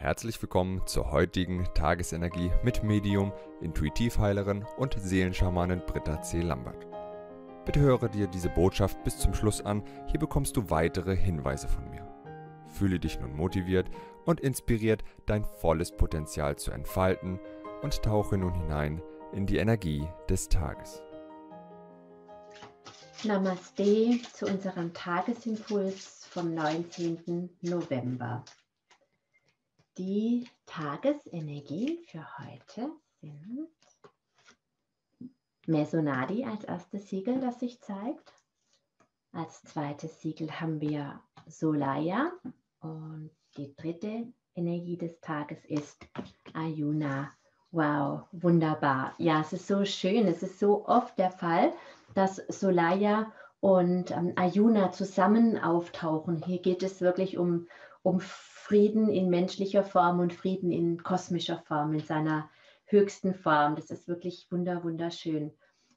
Herzlich willkommen zur heutigen Tagesenergie mit Medium, Intuitivheilerin und Seelenschamanin Britta C. Lambert. Bitte höre dir diese Botschaft bis zum Schluss an, hier bekommst du weitere Hinweise von mir. Fühle dich nun motiviert und inspiriert, dein volles Potenzial zu entfalten und tauche nun hinein in die Energie des Tages. Namaste zu unserem Tagesimpuls vom 19. November. Die Tagesenergie für heute sind Mesonadi als erstes Siegel, das sich zeigt. Als zweites Siegel haben wir Solaya und die dritte Energie des Tages ist Ayuna. Wow, wunderbar. Ja, es ist so schön, es ist so oft der Fall, dass Solaya und Ayuna zusammen auftauchen. Hier geht es wirklich um Frieden in menschlicher Form und Frieden in kosmischer Form, in seiner höchsten Form. Das ist wirklich wunderschön.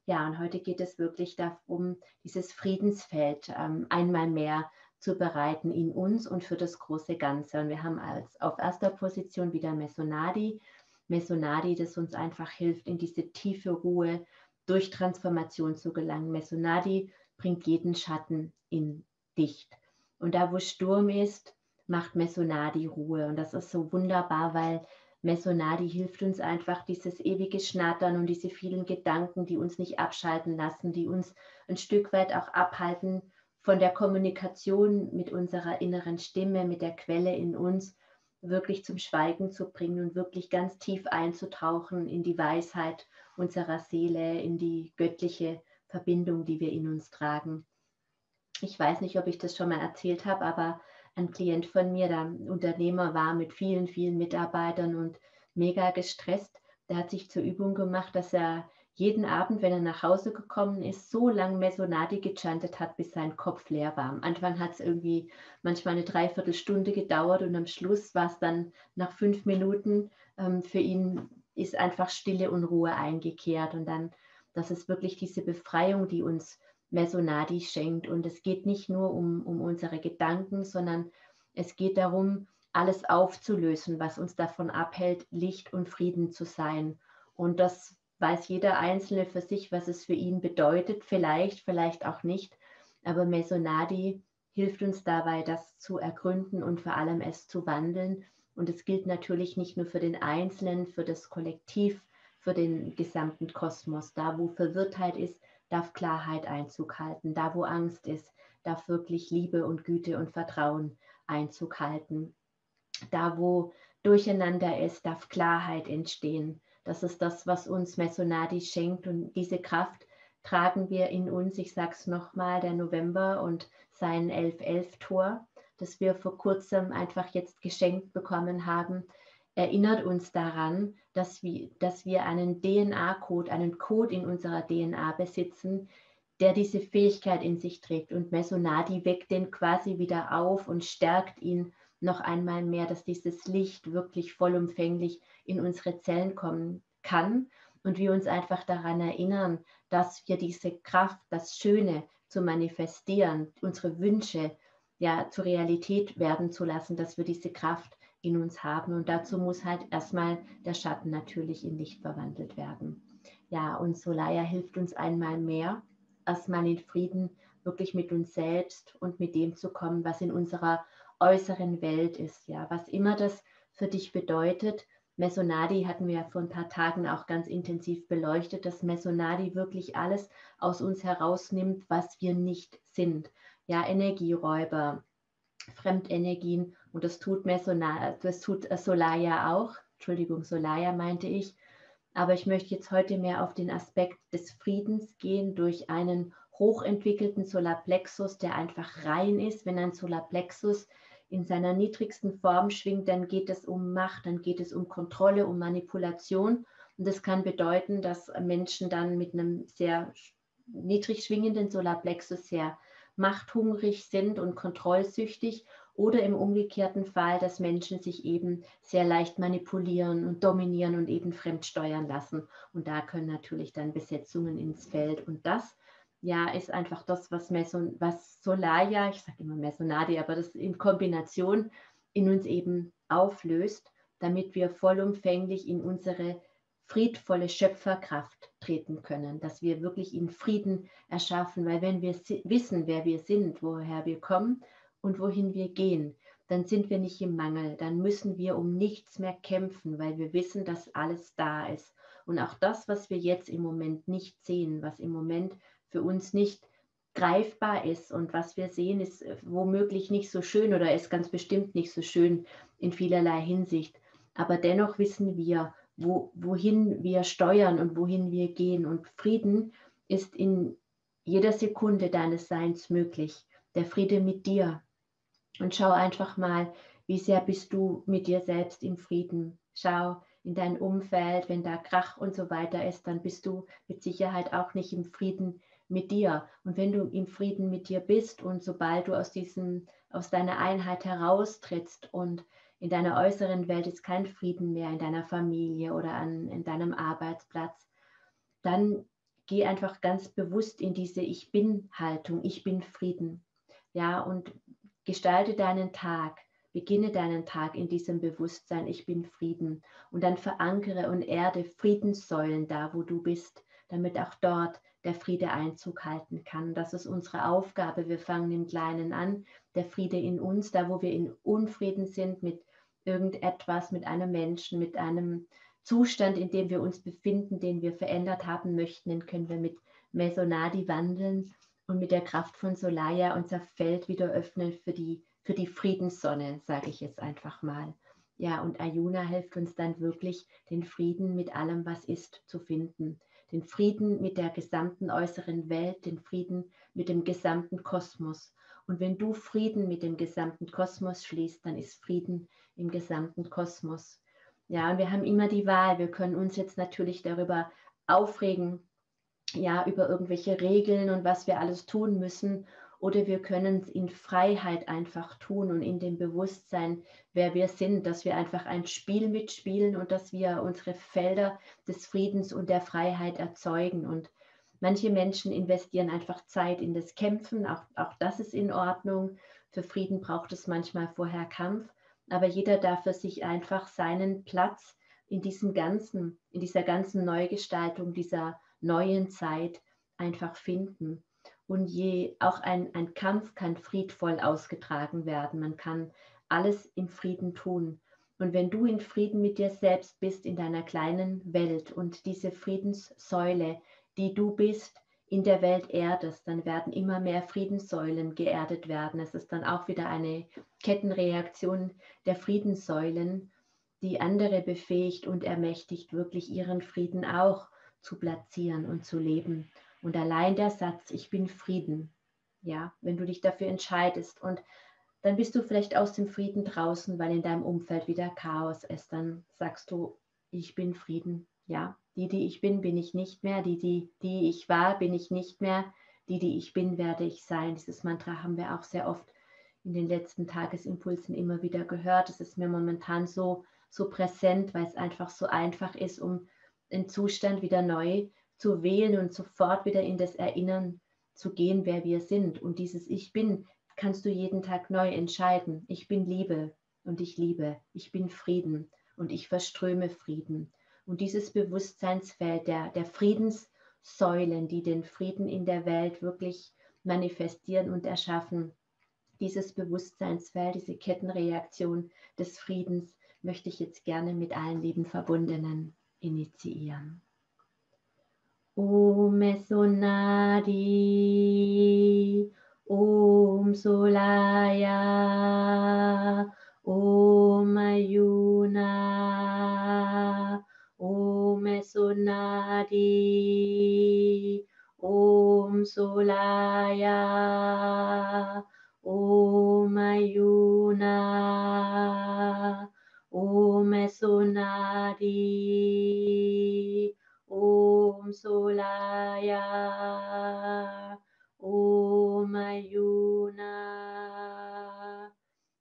Ja, und heute geht es wirklich darum, dieses Friedensfeld einmal mehr zu bereiten in uns und für das große Ganze. Und wir haben auf erster Position wieder Mesonadi. Mesonadi, das uns einfach hilft, in diese tiefe Ruhe durch Transformation zu gelangen. Mesonadi bringt jeden Schatten in Licht. Und da, wo Sturm ist, macht Mesonadi Ruhe, und das ist so wunderbar, weil Mesonadi hilft uns einfach, dieses ewige Schnattern und diese vielen Gedanken, die uns nicht abschalten lassen, die uns ein Stück weit auch abhalten von der Kommunikation mit unserer inneren Stimme, mit der Quelle in uns, wirklich zum Schweigen zu bringen und wirklich ganz tief einzutauchen in die Weisheit unserer Seele, in die göttliche Verbindung, die wir in uns tragen. Ich weiß nicht, ob ich das schon mal erzählt habe, aber ein Klient von mir, der Unternehmer war mit vielen Mitarbeitern und mega gestresst, der hat sich zur Übung gemacht, dass er jeden Abend, wenn er nach Hause gekommen ist, so lange Mesonadi gechantet hat, bis sein Kopf leer war. Am Anfang hat es irgendwie manchmal eine Dreiviertelstunde gedauert und am Schluss war es dann nach 5 Minuten, für ihn ist einfach Stille und Ruhe eingekehrt. Und dann, das ist wirklich diese Befreiung, die uns Mesonadi schenkt, und es geht nicht nur um unsere Gedanken, sondern es geht darum, alles aufzulösen, was uns davon abhält, Licht und Frieden zu sein. Und das weiß jeder Einzelne für sich, was es für ihn bedeutet, vielleicht auch nicht, aber Mesonadi hilft uns dabei, das zu ergründen und vor allem es zu wandeln. Und es gilt natürlich nicht nur für den Einzelnen, für das Kollektiv, für den gesamten Kosmos. Da, wo Verwirrtheit ist, darf Klarheit Einzug halten. Da, wo Angst ist, darf wirklich Liebe und Güte und Vertrauen Einzug halten. Da, wo Durcheinander ist, darf Klarheit entstehen. Das ist das, was uns Mesonadi schenkt, und diese Kraft tragen wir in uns. Ich sage es nochmal, der November und sein 11-11-Tor, das wir vor kurzem einfach jetzt geschenkt bekommen haben, erinnert uns daran, dass wir einen DNA-Code, einen Code in unserer DNA besitzen, der diese Fähigkeit in sich trägt. Und Mesonadi weckt den quasi wieder auf und stärkt ihn noch einmal mehr, dass dieses Licht wirklich vollumfänglich in unsere Zellen kommen kann und wir uns einfach daran erinnern, dass wir diese Kraft, das Schöne zu manifestieren, unsere Wünsche ja zur Realität werden zu lassen, dass wir diese Kraft in uns haben, und dazu muss halt erstmal der Schatten natürlich in Licht verwandelt werden. Ja, und Solaya hilft uns einmal mehr, erstmal in Frieden wirklich mit uns selbst und mit dem zu kommen, was in unserer äußeren Welt ist, ja, was immer das für dich bedeutet. Mesonadi hatten wir ja vor ein paar Tagen auch ganz intensiv beleuchtet, dass Mesonadi wirklich alles aus uns herausnimmt, was wir nicht sind. Ja, Energieräuber, Fremdenergien, und das tut Solaya auch. Entschuldigung, Solaya meinte ich. Aber ich möchte jetzt heute mehr auf den Aspekt des Friedens gehen durch einen hochentwickelten Solarplexus, der einfach rein ist. Wenn ein Solarplexus in seiner niedrigsten Form schwingt, dann geht es um Macht, dann geht es um Kontrolle, um Manipulation. Und das kann bedeuten, dass Menschen dann mit einem sehr niedrig schwingenden Solarplexus sehr machthungrig sind und kontrollsüchtig, oder im umgekehrten Fall, dass Menschen sich eben sehr leicht manipulieren und dominieren und eben fremdsteuern lassen. Und da können natürlich dann Besetzungen ins Feld. Und das ja ist einfach das, was Solaya, ich sage immer Mesonadi, aber das in Kombination in uns eben auflöst, damit wir vollumfänglich in unsere friedvolle Schöpferkraft treten können, dass wir wirklich in Frieden erschaffen, weil wenn wir wissen, wer wir sind, woher wir kommen und wohin wir gehen, dann sind wir nicht im Mangel, dann müssen wir um nichts mehr kämpfen, weil wir wissen, dass alles da ist. Und auch das, was wir jetzt im Moment nicht sehen, was im Moment für uns nicht greifbar ist und was wir sehen, ist womöglich nicht so schön oder ist ganz bestimmt nicht so schön in vielerlei Hinsicht. Aber dennoch wissen wir, wohin wir steuern und wohin wir gehen. Und Frieden ist in jeder Sekunde deines Seins möglich. Der Friede mit dir. Und schau einfach mal, wie sehr bist du mit dir selbst im Frieden. Schau in dein Umfeld, wenn da Krach und so weiter ist, dann bist du mit Sicherheit auch nicht im Frieden mit dir. Und wenn du im Frieden mit dir bist und sobald du aus deiner Einheit heraustrittst und in deiner äußeren Welt ist kein Frieden mehr, in deiner Familie oder in deinem Arbeitsplatz, dann geh einfach ganz bewusst in diese Ich-Bin-Haltung, ich bin Frieden. Ja, und gestalte deinen Tag, beginne deinen Tag in diesem Bewusstsein, ich bin Frieden. Und dann verankere und erde Friedenssäulen da, wo du bist, damit auch dort der Friede Einzug halten kann. Das ist unsere Aufgabe. Wir fangen im Kleinen an, der Friede in uns, da wo wir in Unfrieden sind mit irgendetwas, mit einem Menschen, mit einem Zustand, in dem wir uns befinden, den wir verändert haben möchten, den können wir mit Mesonadi wandeln und mit der Kraft von Solaya unser Feld wieder öffnen für die Friedenssonne, sage ich jetzt einfach mal. Ja, und Ayuna hilft uns dann wirklich, den Frieden mit allem, was ist, zu finden. Den Frieden mit der gesamten äußeren Welt, den Frieden mit dem gesamten Kosmos. Und wenn du Frieden mit dem gesamten Kosmos schließt, dann ist Frieden im gesamten Kosmos. Ja, und wir haben immer die Wahl. Wir können uns jetzt natürlich darüber aufregen, ja, über irgendwelche Regeln und was wir alles tun müssen. Oder wir können es in Freiheit einfach tun und in dem Bewusstsein, wer wir sind, dass wir einfach ein Spiel mitspielen und dass wir unsere Felder des Friedens und der Freiheit erzeugen. Und manche Menschen investieren einfach Zeit in das Kämpfen, auch das ist in Ordnung. Für Frieden braucht es manchmal vorher Kampf, aber jeder darf für sich einfach seinen Platz in diesem Ganzen, in dieser ganzen Neugestaltung, dieser neuen Zeit einfach finden. Und auch ein Kampf kann friedvoll ausgetragen werden. Man kann alles im Frieden tun. Und wenn du in Frieden mit dir selbst bist, in deiner kleinen Welt und diese Friedenssäule, die du bist, in der Welt erdest, dann werden immer mehr Friedenssäulen geerdet werden. Es ist dann auch wieder eine Kettenreaktion der Friedenssäulen, die andere befähigt und ermächtigt, wirklich ihren Frieden auch zu platzieren und zu leben. Und allein der Satz, ich bin Frieden, ja, wenn du dich dafür entscheidest und dann bist du vielleicht aus dem Frieden draußen, weil in deinem Umfeld wieder Chaos ist, dann sagst du, ich bin Frieden, ja, die ich bin ich nicht mehr, die ich war, bin ich nicht mehr, die ich bin, werde ich sein. Dieses Mantra haben wir auch sehr oft in den letzten Tagesimpulsen immer wieder gehört. Es ist mir momentan so präsent, weil es einfach so einfach ist, um den Zustand wieder neu zu wählen und sofort wieder in das Erinnern zu gehen, wer wir sind. Und dieses Ich Bin kannst du jeden Tag neu entscheiden. Ich bin Liebe und ich liebe. Ich bin Frieden und ich verströme Frieden. Und dieses Bewusstseinsfeld der Friedenssäulen, die den Frieden in der Welt wirklich manifestieren und erschaffen, dieses Bewusstseinsfeld, diese Kettenreaktion des Friedens möchte ich jetzt gerne mit allen lieben Verbundenen initiieren. Om Mesonadi, Om Solaya, Om Ayuna, Om Mesonadi, Om Solaya, Om Ayuna, Om Mesonadi, Om Solaya, Om Ayuna,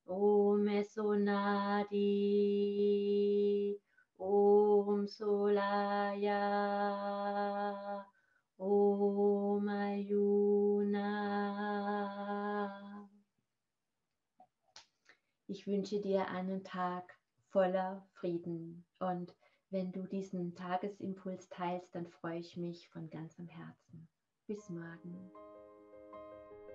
Om Mesonadi, Om Solaya, Om Ayuna. Ich wünsche dir einen Tag voller Frieden. Und wenn du diesen Tagesimpuls teilst, dann freue ich mich von ganzem Herzen. Bis morgen.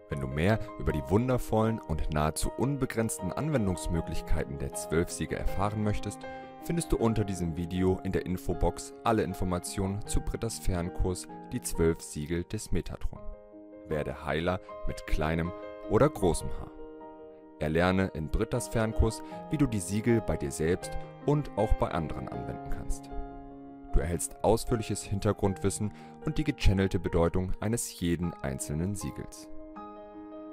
Wenn du mehr über die wundervollen und nahezu unbegrenzten Anwendungsmöglichkeiten der 12 Siegel erfahren möchtest, findest du unter diesem Video in der Infobox alle Informationen zu Brittas Fernkurs Die 12 Siegel des Metatron. Werde Heiler mit kleinem oder großem Haar. Erlerne in Brittas Fernkurs, wie du die Siegel bei dir selbst und auch bei anderen anwenden kannst. Du erhältst ausführliches Hintergrundwissen und die gechannelte Bedeutung eines jeden einzelnen Siegels.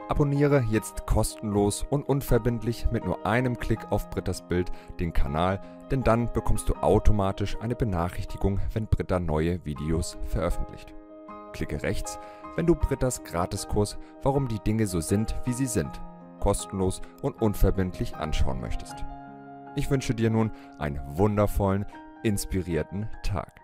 Abonniere jetzt kostenlos und unverbindlich mit nur einem Klick auf Brittas Bild den Kanal, denn dann bekommst du automatisch eine Benachrichtigung, wenn Britta neue Videos veröffentlicht. Klicke rechts, wenn du Brittas Gratiskurs „Warum die Dinge so sind, wie sie sind" kostenlos und unverbindlich anschauen möchtest. Ich wünsche dir nun einen wundervollen, inspirierten Tag.